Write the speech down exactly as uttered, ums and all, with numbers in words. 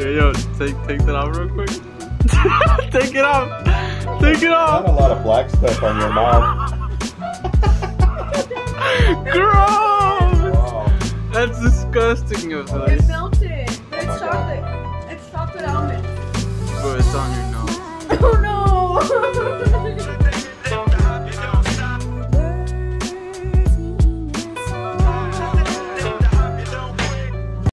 Yo, yo, take take that out real quick. Take it off. Take it off. Not a lot of black stuff on your mouth. Gross. Wow. That's disgusting. It melted. It's chocolate. It's chocolate almond. Bro, it's on your.